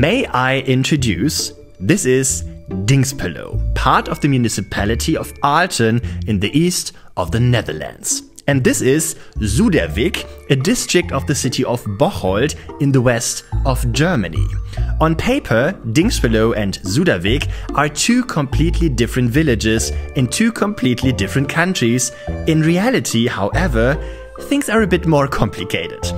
May I introduce, this is Dinxperlo, part of the municipality of Alten in the east of the Netherlands. And this is Suderwick, a district of the city of Bocholt in the west of Germany. On paper, Dinxperlo and Suderwick are two completely different villages in two completely different countries. In reality, however, things are a bit more complicated.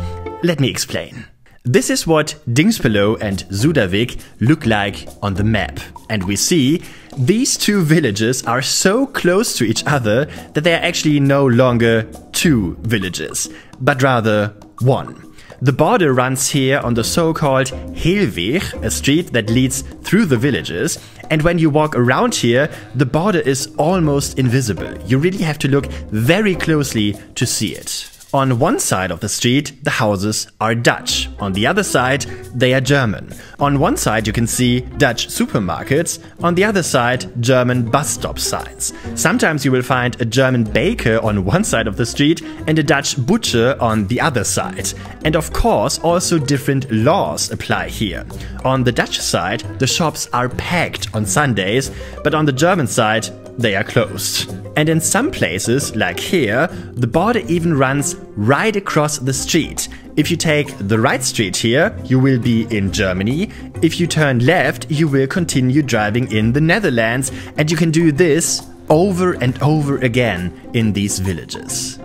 Let me explain. This is what Dinxperlo and Suderwick look like on the map. And we see these two villages are so close to each other that they are actually no longer two villages, but rather one. The border runs here on the so-called Heelweg, a street that leads through the villages. And when you walk around here, the border is almost invisible. You really have to look very closely to see it. On one side of the street, the houses are Dutch. On the other side, they are German. On one side, you can see Dutch supermarkets. On the other side, German bus stop signs. Sometimes you will find a German baker on one side of the street and a Dutch butcher on the other side. And of course, also different laws apply here. On the Dutch side, the shops are packed on Sundays, but on the German side, they are closed. And in some places, like here, the border even runs right across the street. If you take the right street here, you will be in Germany. If you turn left, you will continue driving in the Netherlands. And you can do this over and over again in these villages.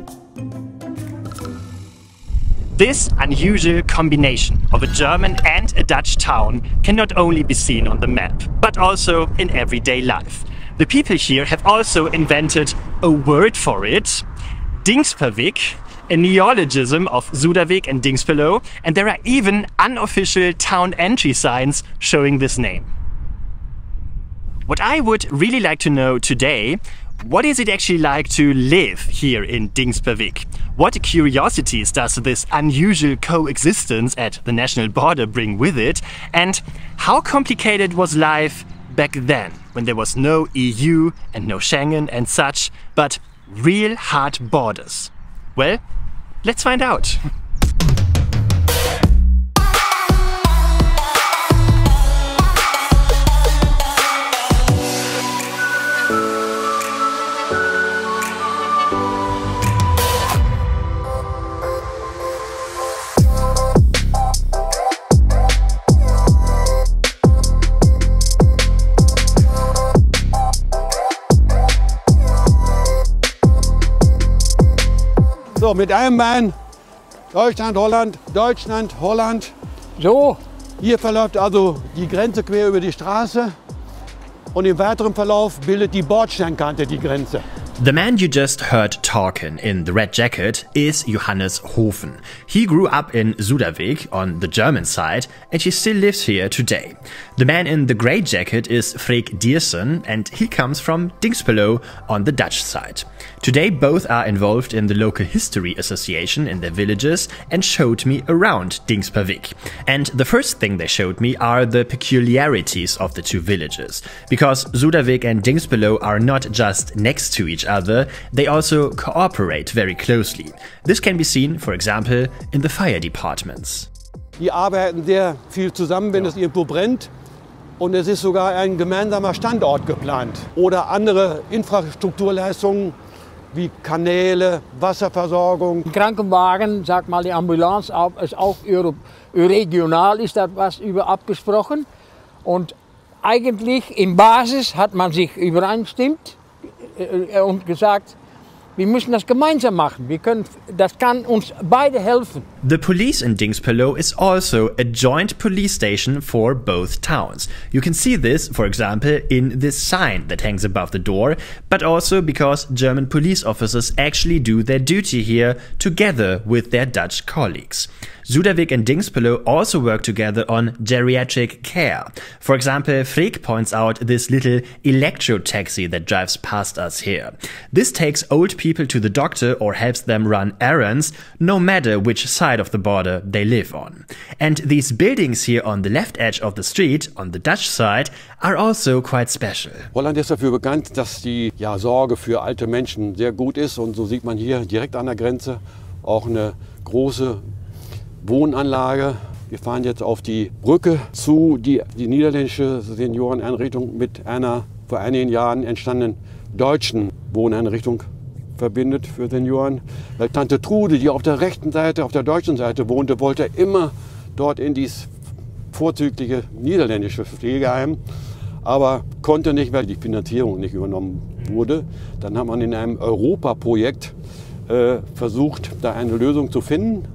This unusual combination of a German and a Dutch town can not only be seen on the map, but also in everyday life. The people here have also invented a word for it, Dinxperwick, a neologism of Suderwick and Dinxperlo, and there are even unofficial town entry signs showing this name. What I would really like to know today, what is it actually like to live here in Dinxperwick? What curiosities does this unusual coexistence at the national border bring with it? And how complicated was life back then, when there was no EU and no Schengen and such, but real hard borders? Well, let's find out. So, mit einem Bein Deutschland, Holland, Deutschland, Holland. So, hier verläuft also die Grenze quer über die Straße und im weiteren Verlauf bildet die Bordsteinkante die Grenze. The man you just heard talking in the red jacket is Johannes Hoffen. He grew up in Suderwick on the German side and he still lives here today. The man in the grey jacket is Freek Diersen and he comes from Dinxperlo on the Dutch side. Today both are involved in the local history association in their villages and showed me around Dinxperwick. And the first thing they showed me are the peculiarities of the two villages. Because Suderwick and Dinxperlo are not just next to each other, they also cooperate very closely. This can be seen, for example, in the fire departments. Die arbeiten sehr viel zusammen, wenn es irgendwo brennt. Und es ist sogar ein gemeinsamer Standort geplant. Oder andere Infrastrukturleistungen wie Kanäle, Wasserversorgung. Die Krankenwagen, sag mal, die Ambulanz, ist auch regional, ist das was über abgesprochen. Und eigentlich in Basis hat man sich übereinstimmt und gesagt, wir müssen das gemeinsam machen. Wir können, das kann uns beide helfen. The police in Dinxperlo is also a joint police station for both towns. You can see this, for example, in this sign that hangs above the door, but also because German police officers actually do their duty here together with their Dutch colleagues. Suderwick and Dinxperlo also work together on geriatric care. For example, Freek points out this little electro taxi that drives past us here. This takes old people to the doctor or helps them run errands, no matter which side of the border they live on. And these buildings here on the left edge of the street, on the Dutch side, are also quite special. Holland ist dafür bekannt, dass die Sorge für alte Menschen sehr gut ist. Und so sieht man hier direkt an der Grenze auch eine große Wohnanlage Wir fahren jetzt auf die Brücke zu, die die niederländische Senioreneinrichtung mit einer vor einigen Jahren entstandenen deutschen Wohneinrichtung verbindet für Senioren. Weil Tante Trude, die auf der rechten Seite, auf der deutschen Seite wohnte, wollte immer dort in dieses vorzügliche niederländische Pflegeheim, aber konnte nicht, weil die Finanzierung nicht übernommen wurde. Dann hat man in einem Europaprojekt versucht, da eine Lösung zu finden.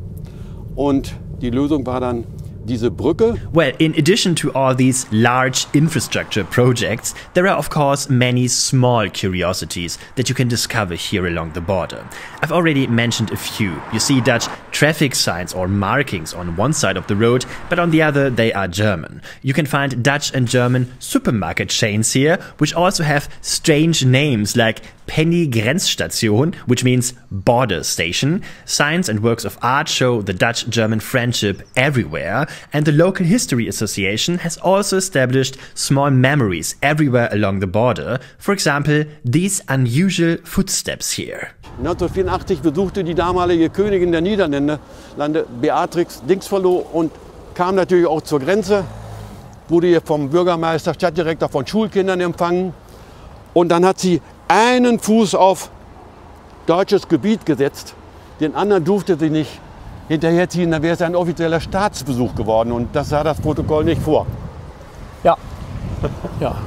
Und die Lösung war dann diese Brücke. Well, in addition to all these large infrastructure projects, there are of course many small curiosities that you can discover here along the border. I've already mentioned a few. You see Dutch traffic signs or markings on one side of the road, but on the other they are German. You can find Dutch and German supermarket chains here, which also have strange names like Penny Grenzstation, which means border station. Signs and works of art show the Dutch-German friendship everywhere, and the local history association has also established small memories everywhere along the border. For example, these unusual footsteps here. 1984 besuchte die damalige Königin der Niederlande, Beatrix Dinxperlo, und kam natürlich auch zur Grenze, wurde hier vom Bürgermeister, Stadtdirektor, von Schulkindern empfangen, und dann hat sie einen Fuß auf deutsches Gebiet gesetzt, den anderen durfte sie nicht hinterherziehen, dann wäre es ein offizieller Staatsbesuch geworden, und das sah das Protokoll nicht vor. Ja. Ja.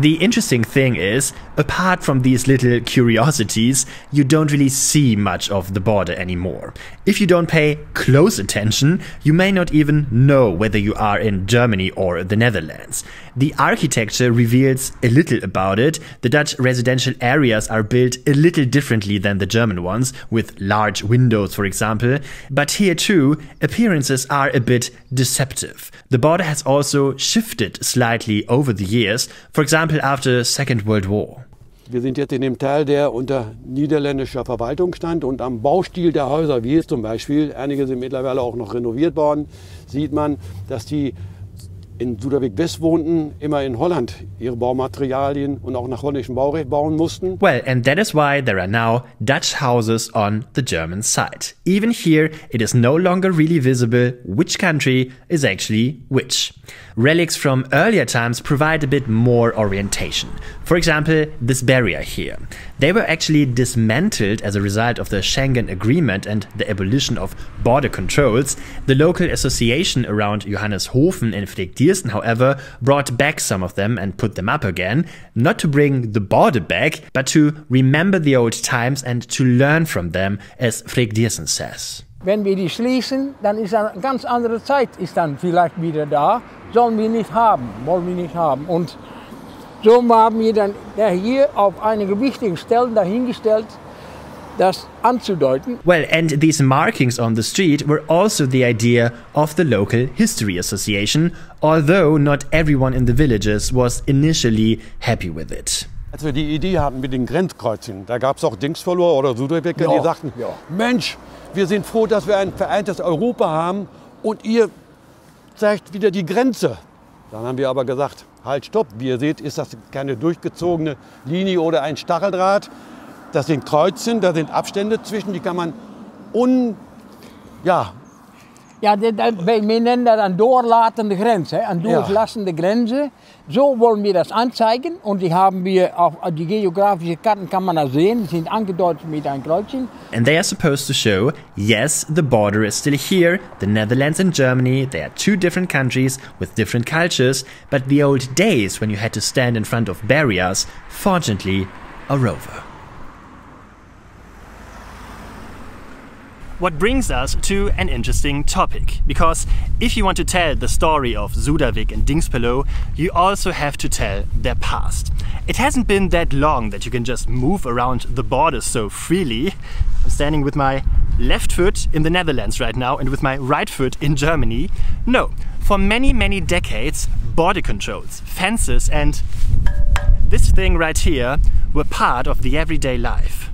The interesting thing is, apart from these little curiosities, you don't really see much of the border anymore. If you don't pay close attention, you may not even know whether you are in Germany or the Netherlands. The architecture reveals a little about it. The Dutch residential areas are built a little differently than the German ones, with large windows, for example. But here too, appearances are a bit deceptive. The border has also shifted slightly over the years, for example after Second World War. Wir sind jetzt in dem Teil, der unter niederländischer Verwaltung stand, und am Baustil der Häuser, wie es zum Beispiel, einige sind mittlerweile auch noch renoviert worden, sieht man, dass die in Suderwick West wohnten, immer in Holland ihre Baumaterialien und auch nach holländischem Baurecht bauen mussten. Well, and that is why there are now Dutch houses on the German side. Even here, it is no longer really visible which country is actually which. Relics from earlier times provide a bit more orientation. For example, this barrier here. They were actually dismantled as a result of the Schengen Agreement and the abolition of border controls. The local association around Johannes Hoffen in Freek Diersen, however, brought back some of them and put them up again, not to bring the border back, but to remember the old times and to learn from them, as Freek Diersen says. Wenn wir die schließen, dann ist eine ganz andere Zeit, ist dann vielleicht wieder da. Sollen wir nicht haben, wollen wir nicht haben. Und so haben wir dann hier auf einige wichtigen Stellen dahingestellt, das anzudeuten. Well, and these markings on the street were also the idea of the local history association, although not everyone in the villages was initially happy with it. Als wir die Idee hatten mit den Grenzkreuzen, da gab es auch Dinxperlo oder Suderwicker, die sagten, Mensch, wir sind froh, dass wir ein vereintes Europa haben, und ihr zeigt wieder die Grenze. Dann haben wir aber gesagt, halt, stopp, wie ihr seht, ist das keine durchgezogene Linie oder ein Stacheldraht. Das sind Kreuzchen, da sind Abstände zwischen, die kann man Ja, wir nennen das eine durchlatende Grenze, eine durchlassende Grenze. So wollen wir das anzeigen, und die haben wir auf die geografischen Karten, kann man das sehen, die sind angedeutet mit einem Kreuzchen. And they are supposed to show, yes, the border is still here, the Netherlands and Germany, they are two different countries with different cultures, but the old days when you had to stand in front of barriers, fortunately, are over. What brings us to an interesting topic, because if you want to tell the story of Suderwick and Dinxperlo, you also have to tell their past. It hasn't been that long that you can just move around the border so freely. I'm standing with my left foot in the Netherlands right now and with my right foot in Germany. No, for many, many decades, border controls, fences and this thing right here were part of the everyday life.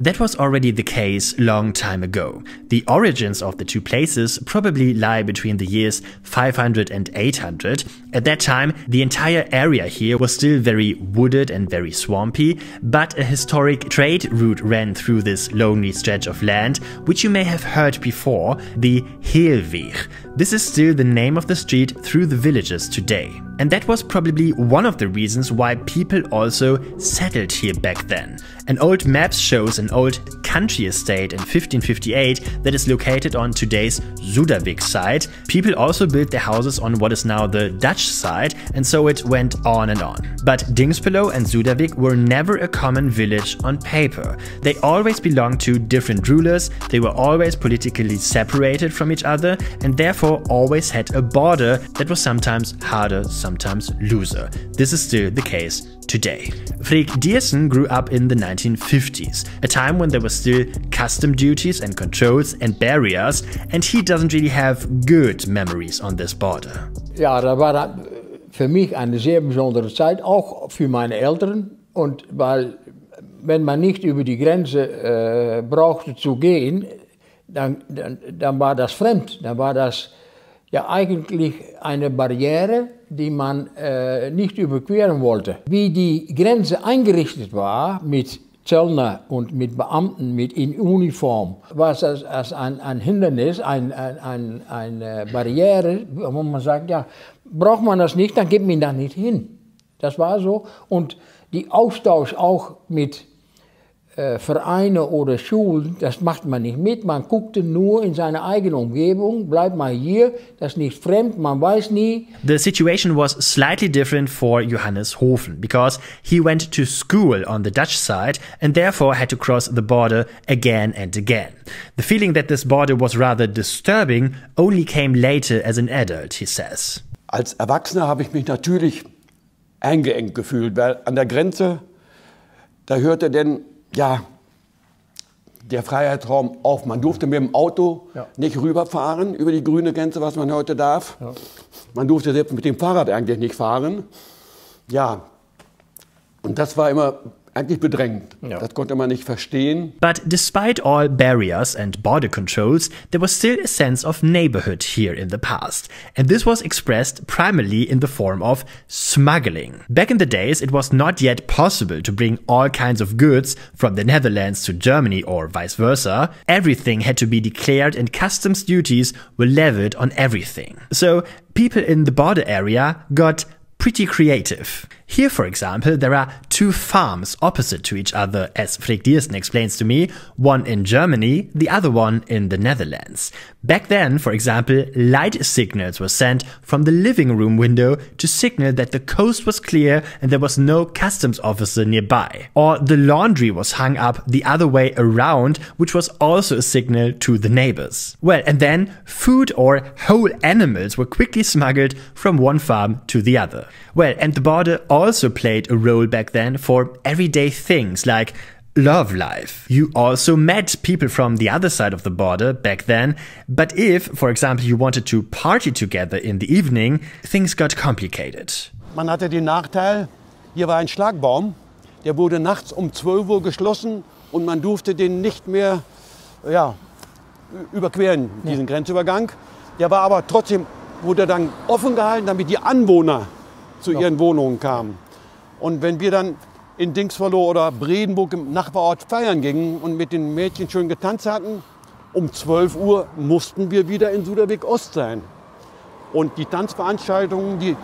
That was already the case long time ago. The origins of the two places probably lie between the years 500 and 800. At that time, the entire area here was still very wooded and very swampy, but a historic trade route ran through this lonely stretch of land, which you may have heard before, the Heelweg. This is still the name of the street through the villages today. And that was probably one of the reasons why people also settled here back then. An old map shows an old country estate in 1558 that is located on today's Suderwick side. People also built their houses on what is now the Dutch side, and so it went on and on. But Dinxperlo and Suderwick were never a common village on paper. They always belonged to different rulers, they were always politically separated from each other, and therefore always had a border that was sometimes harder, sometimes looser. This is still the case today. Freek Diersen grew up in the 1950s, a time when there were still custom duties and controls and barriers, and he doesn't really have good memories on this border. Ja, das war für mich eine sehr besondere Zeit, auch für meine Eltern. Und weil, wenn man nicht über die Grenze brauchte zu gehen, dann war das fremd, dann war das ja eigentlich eine Barriere, die man nicht überqueren wollte. Wie die Grenze eingerichtet war mit Zöllner und mit Beamten mit in Uniform, war das als ein Hindernis, eine Barriere, wo man sagt, ja, braucht man das nicht, dann geht man da nicht hin. Das war so. Und die Austausch auch mit Vereine oder Schulen, das macht man nicht mit, man guckte nur in seine eigene Umgebung, bleibt mal hier, das ist nicht fremd, man weiß nie. The situation was slightly different for Johannes Hoffen, because he went to school on the Dutch side and therefore had to cross the border again and again. The feeling that this border was rather disturbing only came later as an adult, he says. Als Erwachsener habe ich mich natürlich eingeengt gefühlt, weil an der Grenze, da hörte denn ja, der Freiheitsraum auf. Man durfte mit dem Auto nicht rüberfahren über die grüne Grenze, was man heute darf. Ja. Man durfte selbst mit dem Fahrrad eigentlich nicht fahren. Ja, und das war immer eigentlich bedrängt. Ja. Das konnte man nicht verstehen. But despite all barriers and border controls, there was still a sense of neighborhood here in the past. And this was expressed primarily in the form of smuggling. Back in the days, it was not yet possible to bring all kinds of goods from the Netherlands to Germany or vice versa. Everything had to be declared and customs duties were levied on everything. So people in the border area got pretty creative. Here, for example, there are two farms opposite to each other, as Freek Diersen explains to me, one in Germany, the other one in the Netherlands. Back then, for example, light signals were sent from the living room window to signal that the coast was clear and there was no customs officer nearby. Or the laundry was hung up the other way around, which was also a signal to the neighbors. Well, and then food or whole animals were quickly smuggled from one farm to the other. Well, and the border also played a role back then for everyday things like love life. You also met people from the other side of the border back then, but if, for example, you wanted to party together in the evening, things got complicated. Man hatte den Nachteil, hier war ein Schlagbaum, der wurde nachts um 12 Uhr geschlossen und man durfte den nicht mehr überqueren, diesen Grenzübergang. Der war aber trotzdem, wurde dann offen gehalten, damit die Anwohner zu ihren Wohnungen kamen. Und wenn wir dann in Dinxperlo oder Bredenburg im Nachbarort feiern gingen und mit den Mädchen schön getanzt hatten, um 12 Uhr mussten wir wieder in Suderwick Ost sein. Und die Tanzveranstaltungen, die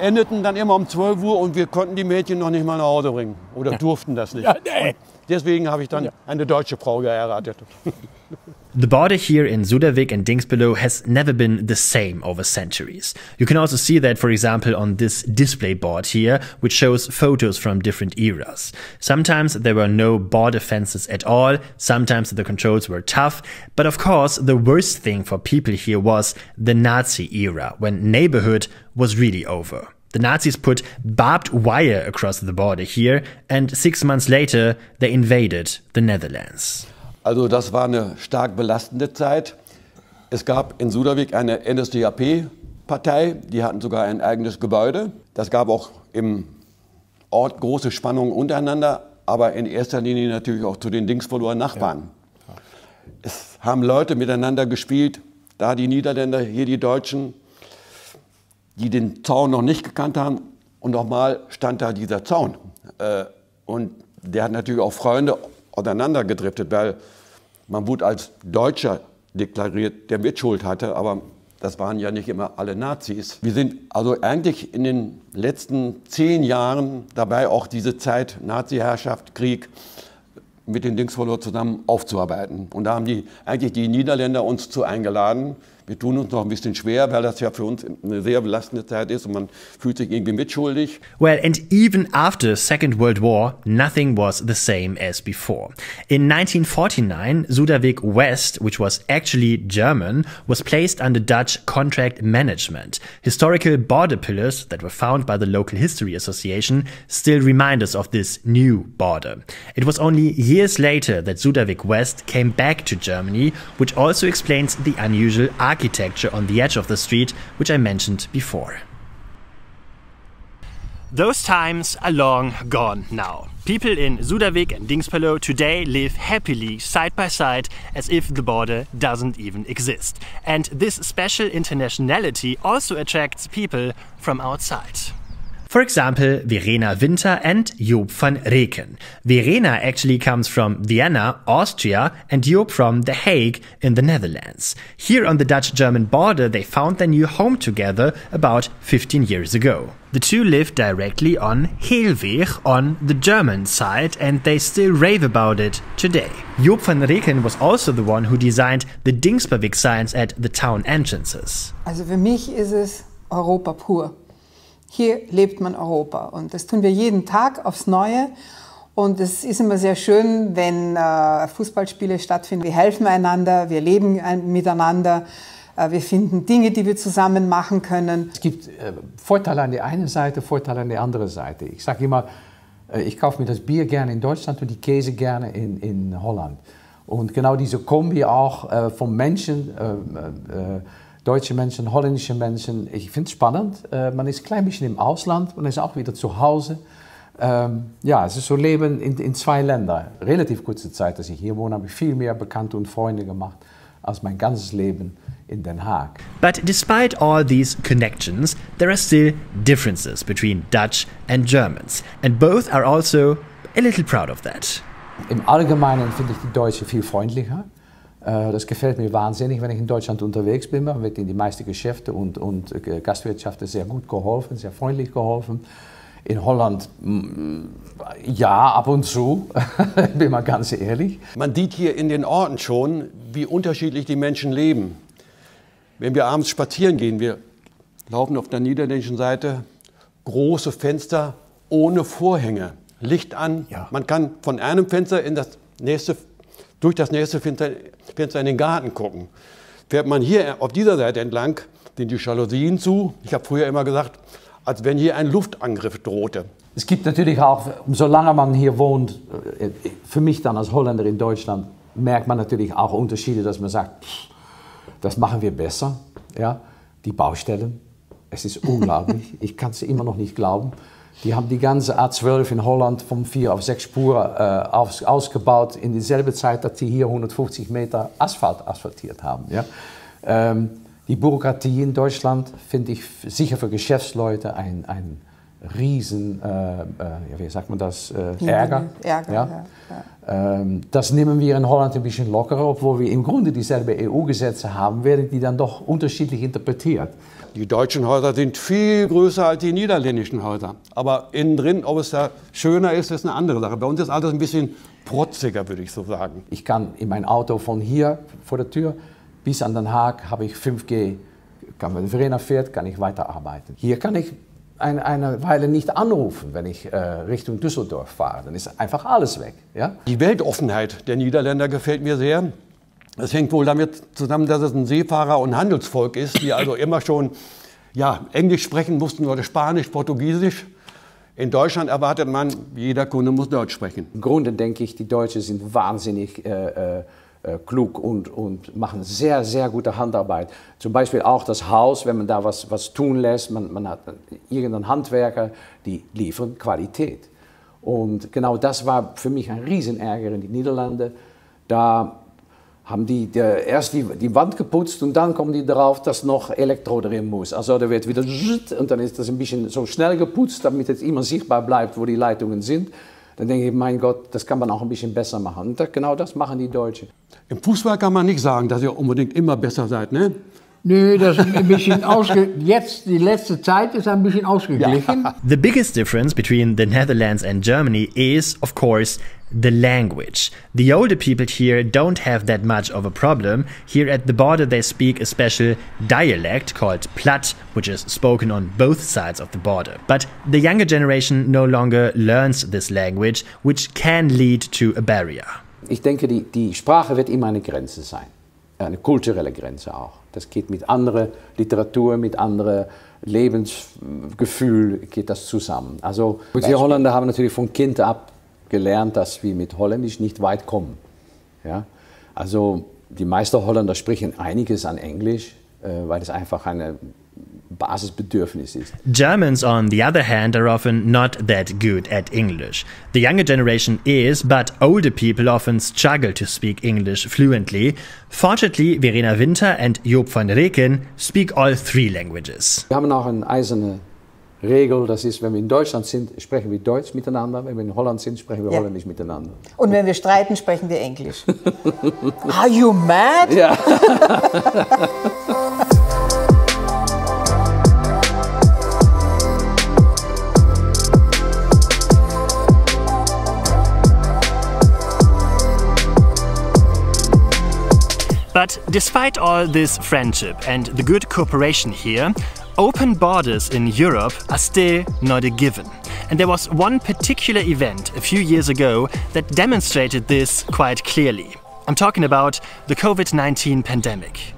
endeten dann immer um 12 Uhr und wir konnten die Mädchen noch nicht mal nach Hause bringen oder durften das nicht. Und deswegen habe ich dann eine deutsche Frau geheiratet. The border here in Suderwick and Dinxperlo has never been the same over centuries. You can also see that, for example, on this display board here, which shows photos from different eras. Sometimes there were no border fences at all, sometimes the controls were tough, but of course the worst thing for people here was the Nazi era, when neighborhood was really over. The Nazis put barbed wire across the border here, and 6 months later they invaded the Netherlands. Also das war eine stark belastende Zeit. Es gab in Suderwick eine NSDAP-Partei, die hatten sogar ein eigenes Gebäude. Das gab auch im Ort große Spannungen untereinander, aber in erster Linie natürlich auch zu den Dinxperloer Nachbarn. Ja. Es haben Leute miteinander gespielt, da die Niederländer, hier die Deutschen, die den Zaun noch nicht gekannt haben. Und nochmal stand da dieser Zaun. Und der hat natürlich auch Freunde auseinander gedriftet, weil man wurde als Deutscher deklariert, der Mitschuld hatte, aber das waren ja nicht immer alle Nazis. Wir sind also eigentlich in den letzten 10 Jahren dabei, auch diese Zeit Nazi-Herrschaft, Krieg mit den Dinxperlo zusammen aufzuarbeiten. Und da haben die Niederländer uns zu eingeladen. Wir tun uns noch ein bisschen schwer, weil das ja für uns eine sehr belastende Zeit ist und man fühlt sich irgendwie mitschuldig. Well, and even after Second World War, nothing was the same as before. In 1949, Suderwick West, which was actually German, was placed under Dutch contract management. Historical border pillars that were found by the local history association still remind us of this new border. It was only years later that Suderwick West came back to Germany, which also explains the unusual architecture on the edge of the street, which I mentioned before. Those times are long gone now. People in Suderwick and Dinxperlo today live happily side by side as if the border doesn't even exist. And this special internationality also attracts people from outside. For example, Verena Winter and Joop van Reken. Verena actually comes from Vienna, Austria, and Joop from The Hague in the Netherlands. Here on the Dutch-German border, they found their new home together about 15 years ago. The two live directly on Heelweg on the German side, and they still rave about it today. Joop van Reken was also the one who designed the Dinxperwick signs at the town entrances. Also für mich ist es Europa pur. Hier lebt man Europa und das tun wir jeden Tag aufs Neue. Und es ist immer sehr schön, wenn Fußballspiele stattfinden. Wir helfen einander, wir leben miteinander, wir finden Dinge, die wir zusammen machen können. Es gibt Vorteile an der einen Seite, Vorteile an der anderen Seite. Ich sage immer, ich kaufe mir das Bier gerne in Deutschland und die Käse gerne in Holland. Und genau diese Kombi auch von Menschen, deutsche Menschen, holländische Menschen. Ich finde es spannend. Man ist ein klein bisschen im Ausland, man ist auch wieder zu Hause. Ja, es ist so Leben in zwei Ländern. Relativ kurze Zeit, als ich hier wohne, habe ich viel mehr Bekannte und Freunde gemacht als mein ganzes Leben in Den Haag. But despite all these connections, there are still differences between Dutch and Germans. And both are also a little proud of that. Im Allgemeinen finde ich die Deutschen viel freundlicher. Das gefällt mir wahnsinnig, wenn ich in Deutschland unterwegs bin. Man wird in die meisten Geschäfte und Gastwirtschaften sehr gut geholfen, sehr freundlich geholfen. In Holland, ja, ab und zu, bin mal ganz ehrlich. Man sieht hier in den Orten schon, wie unterschiedlich die Menschen leben. Wenn wir abends spazieren gehen, wir laufen auf der niederländischen Seite, große Fenster ohne Vorhänge, Licht an. Ja. Man kann von einem Fenster in das nächste durch das nächste Fenster in den Garten gucken. Fährt man hier auf dieser Seite entlang, sind die Jalousien zu. Ich habe früher immer gesagt, als wenn hier ein Luftangriff drohte. Es gibt natürlich auch, solange man hier wohnt, für mich dann als Holländer in Deutschland, merkt man natürlich auch Unterschiede, dass man sagt, das machen wir besser. Ja? Die Baustellen, es ist unglaublich, ich kann es immer noch nicht glauben. Die haben die ganze A12 in Holland von 4 auf 6 Spuren ausgebaut, in dieselbe Zeit, dass die hier 150 Meter Asphalt asphaltiert haben. Ja? Die Bürokratie in Deutschland finde ich sicher für Geschäftsleute ein riesen, wie sagt man das, Ärger. Ärger, ja? Ja. Das nehmen wir in Holland ein bisschen lockerer, obwohl wir im Grunde dieselbe EU-Gesetze haben, werden die dann doch unterschiedlich interpretiert. Die deutschen Häuser sind viel größer als die niederländischen Häuser. Aber innen drin, ob es da schöner ist, ist eine andere Sache. Bei uns ist alles ein bisschen protziger, würde ich so sagen. Ich kann in mein Auto von hier vor der Tür bis an Den Haag habe ich 5G. Wenn Verena fährt, kann ich weiterarbeiten. Hier kann ich eine Weile nicht anrufen, wenn ich Richtung Düsseldorf fahre. Dann ist einfach alles weg. Ja? Die Weltoffenheit der Niederländer gefällt mir sehr. Das hängt wohl damit zusammen, dass es ein Seefahrer- und Handelsvolk ist, die also immer schon ja, Englisch sprechen mussten oder Spanisch, Portugiesisch. In Deutschland erwartet man, jeder Kunde muss Deutsch sprechen. Im Grunde denke ich, die Deutschen sind wahnsinnig klug und machen sehr, sehr gute Handarbeit. Zum Beispiel auch das Haus, wenn man da was tun lässt, man hat irgendeinen Handwerker, die liefern Qualität. Und genau das war für mich ein Riesenärger in den Niederlanden. Da haben die erst die Wand geputzt und dann kommen die darauf, dass noch Elektro drin muss. Also da wird wieder und dann ist das ein bisschen so schnell geputzt, damit jetzt immer sichtbar bleibt, wo die Leitungen sind. Dann denke ich, mein Gott, das kann man auch ein bisschen besser machen. Und genau das machen die Deutschen. Im Fußball kann man nicht sagen, dass ihr unbedingt immer besser seid, ne? Nö, das ist ein bisschen jetzt, die letzte Zeit ist ein bisschen ausgeglichen. Ja. The biggest difference between the Netherlands and Germany is, of course, the language. The older people here don't have that much of a problem. Here at the border they speak a special dialect called Platt, which is spoken on both sides of the border. But the younger generation no longer learns this language, which can lead to a barrier. Ich denke, die Sprache wird immer eine Grenze sein. Eine kulturelle Grenze auch. Das geht mit anderer Literatur, mit anderem Lebensgefühl geht das zusammen. Also die Holländer haben natürlich von Kind ab gelernt, dass wir mit Holländisch nicht weit kommen. Ja? Also die meisten Holländer sprechen einiges an Englisch, weil es einfach eine Basisbedürfnis ist. Germans, on the other hand, are often not that good at English. The younger generation is, but older people often struggle to speak English fluently. Fortunately, Verena Winter and Joop van Reken speak all three languages. Wir haben auch eine eiserne Regel, das ist, wenn wir in Deutschland sind, sprechen wir Deutsch miteinander, wenn wir in Holland sind, sprechen wir Holländisch miteinander. Und wenn wir streiten, sprechen wir Englisch. Are you mad? Ja. But despite all this friendship and the good cooperation here, open borders in Europe are still not a given. And there was one particular event a few years ago that demonstrated this quite clearly. I'm talking about the COVID-19 pandemic.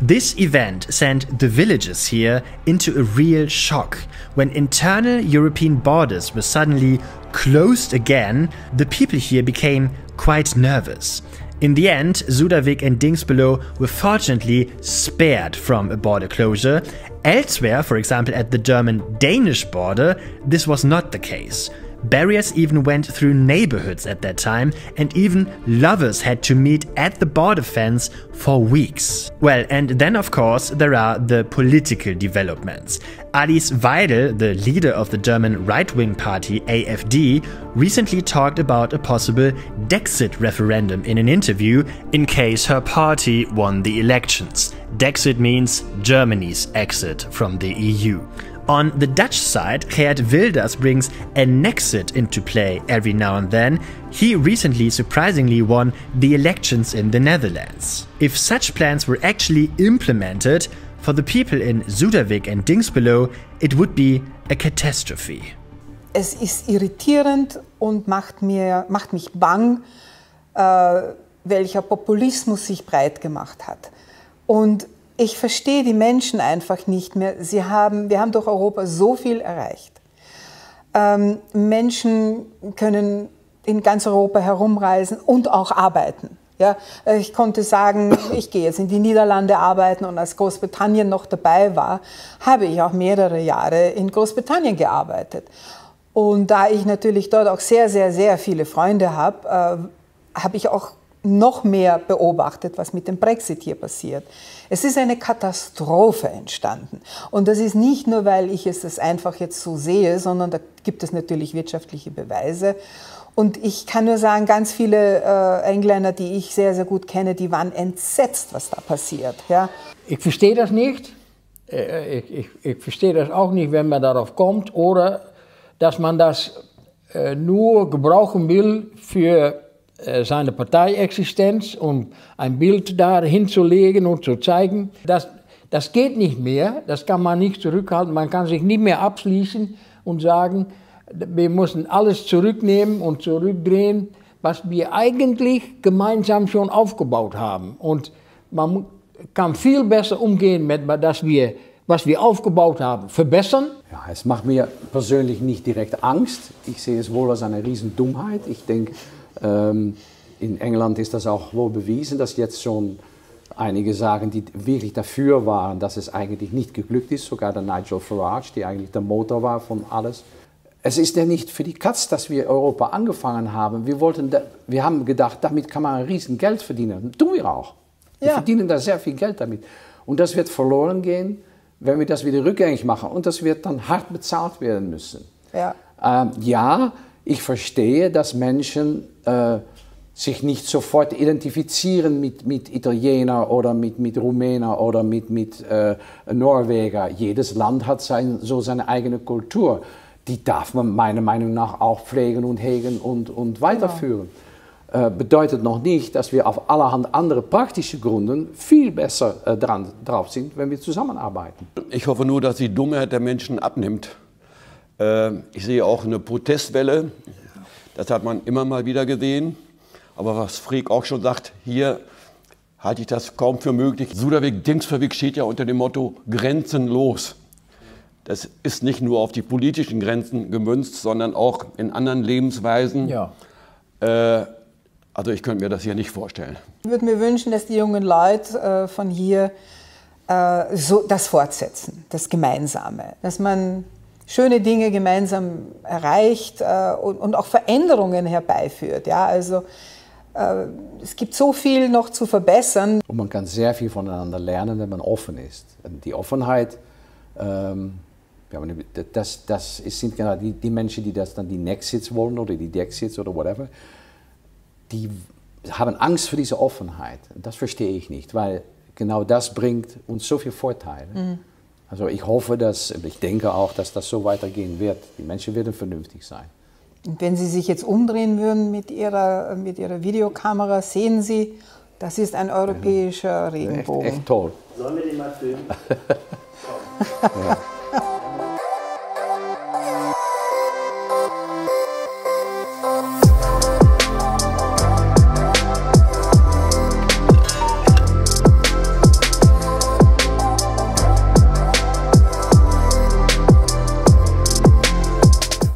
This event sent the villagers here into a real shock. When internal European borders were suddenly closed again, the people here became quite nervous. In the end, Suderwick and Dinxperlo were fortunately spared from a border closure. Elsewhere, for example at the German-Danish border, this was not the case. Barriers even went through neighborhoods at that time, and even lovers had to meet at the border fence for weeks. Well, and then of course there are the political developments. Alice Weidel, the leader of the German right-wing party AFD, recently talked about a possible Dexit referendum in an interview in case her party won the elections. Dexit means Germany's exit from the EU. On the Dutch side, Geert Wilders brings a Nexit into play every now and then. He recently surprisingly won the elections in the Netherlands. If such plans were actually implemented, for the people in Suderwick and Dinxperlo, it would be a catastrophe. Es ist irritierend und macht mich bang, welcher Populismus sich breit gemacht hat. Und ich verstehe die Menschen einfach nicht mehr. Wir haben durch Europa so viel erreicht. Menschen können in ganz Europa herumreisen und auch arbeiten. Ja, ich konnte sagen, ich gehe jetzt in die Niederlande arbeiten, und als Großbritannien noch dabei war, habe ich auch mehrere Jahre in Großbritannien gearbeitet. Und da ich natürlich dort auch sehr, sehr, sehr viele Freunde habe, habe ich auch noch mehr beobachtet, was mit dem Brexit hier passiert. Es ist eine Katastrophe entstanden. Und das ist nicht nur, weil ich es einfach jetzt so sehe, sondern da gibt es natürlich wirtschaftliche Beweise. Und ich kann nur sagen, ganz viele Engländer, die ich sehr, sehr gut kenne, die waren entsetzt, was da passiert. Ja. Ich verstehe das nicht. Ich verstehe das auch nicht, wenn man darauf kommt, oder dass man das nur gebrauchen will für seine Parteiexistenz, um ein Bild da hinzulegen und zu zeigen. Das geht nicht mehr, das kann man nicht zurückhalten, man kann sich nicht mehr abschließen und sagen, wir müssen alles zurücknehmen und zurückdrehen, was wir eigentlich gemeinsam schon aufgebaut haben. Und man kann viel besser umgehen mit, was wir aufgebaut haben, verbessern. Ja, es macht mir persönlich nicht direkt Angst, ich sehe es wohl als eine Riesendummheit. Ich denke, in England ist das auch wohl bewiesen, dass jetzt schon einige sagen, die wirklich dafür waren, dass es eigentlich nicht geglückt ist. Sogar der Nigel Farage, der eigentlich der Motor war von alles. Es ist ja nicht für die Katz, dass wir Europa angefangen haben. Wir haben gedacht, damit kann man ein riesen Geld verdienen. Tun wir auch. Wir verdienen da sehr viel Geld damit. Und das wird verloren gehen, wenn wir das wieder rückgängig machen. Und das wird dann hart bezahlt werden müssen. Ja, ja, ich verstehe, dass Menschen sich nicht sofort identifizieren mit Italiener oder mit Rumäner oder mit Norweger. Jedes Land hat seine eigene Kultur. Die darf man meiner Meinung nach auch pflegen und hegen und weiterführen. Genau. Bedeutet noch nicht, dass wir auf allerhand andere praktische Gründen viel besser drauf sind, wenn wir zusammenarbeiten. Ich hoffe nur, dass die Dummheit der Menschen abnimmt. Ich sehe auch eine Protestwelle. Das hat man immer mal wieder gesehen. Aber was Freek auch schon sagt, hier halte ich das kaum für möglich. Suderwick, Dinxperwick steht ja unter dem Motto grenzenlos. Das ist nicht nur auf die politischen Grenzen gemünzt, sondern auch in anderen Lebensweisen. Ja. Also ich könnte mir das hier nicht vorstellen. Ich würde mir wünschen, dass die jungen Leute von hier so das fortsetzen, das Gemeinsame. Dass man schöne Dinge gemeinsam erreicht und auch Veränderungen herbeiführt. Ja? Also es gibt so viel noch zu verbessern. Und man kann sehr viel voneinander lernen, wenn man offen ist. Die Offenheit... ja, das sind genau die Menschen, die das dann die Nexits wollen oder die Dexits oder whatever, die haben Angst vor dieser Offenheit. Das verstehe ich nicht, weil genau das bringt uns so viele Vorteile. Mhm. Also ich hoffe, ich denke auch, dass das so weitergehen wird. Die Menschen werden vernünftig sein. Und wenn Sie sich jetzt umdrehen würden mit Ihrer Videokamera, sehen Sie, das ist ein europäischer Regenbogen. Echt toll. Sollen wir den mal filmen? Ja.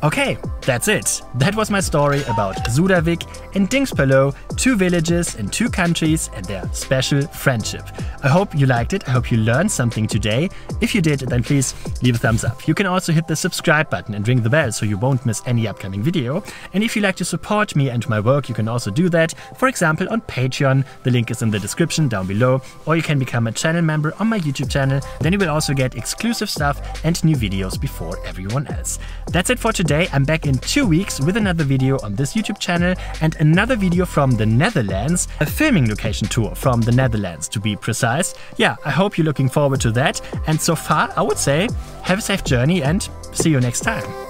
Okay, that's it. That was my story about Suderwick and Dinxperlo, two villages in two countries and their special friendship. I hope you liked it, I hope you learned something today. If you did, then please leave a thumbs up. You can also hit the subscribe button and ring the bell so you won't miss any upcoming video. And if you'd like to support me and my work, you can also do that, for example on Patreon, the link is in the description down below, or you can become a channel member on my YouTube channel, then you will also get exclusive stuff and new videos before everyone else. That's it for today, I'm back in 2 weeks with another video on this YouTube channel and another video from the Netherlands, a filming location tour from the Netherlands to be precise. Yeah, I hope you're looking forward to that, and so far I would say have a safe journey and see you next time.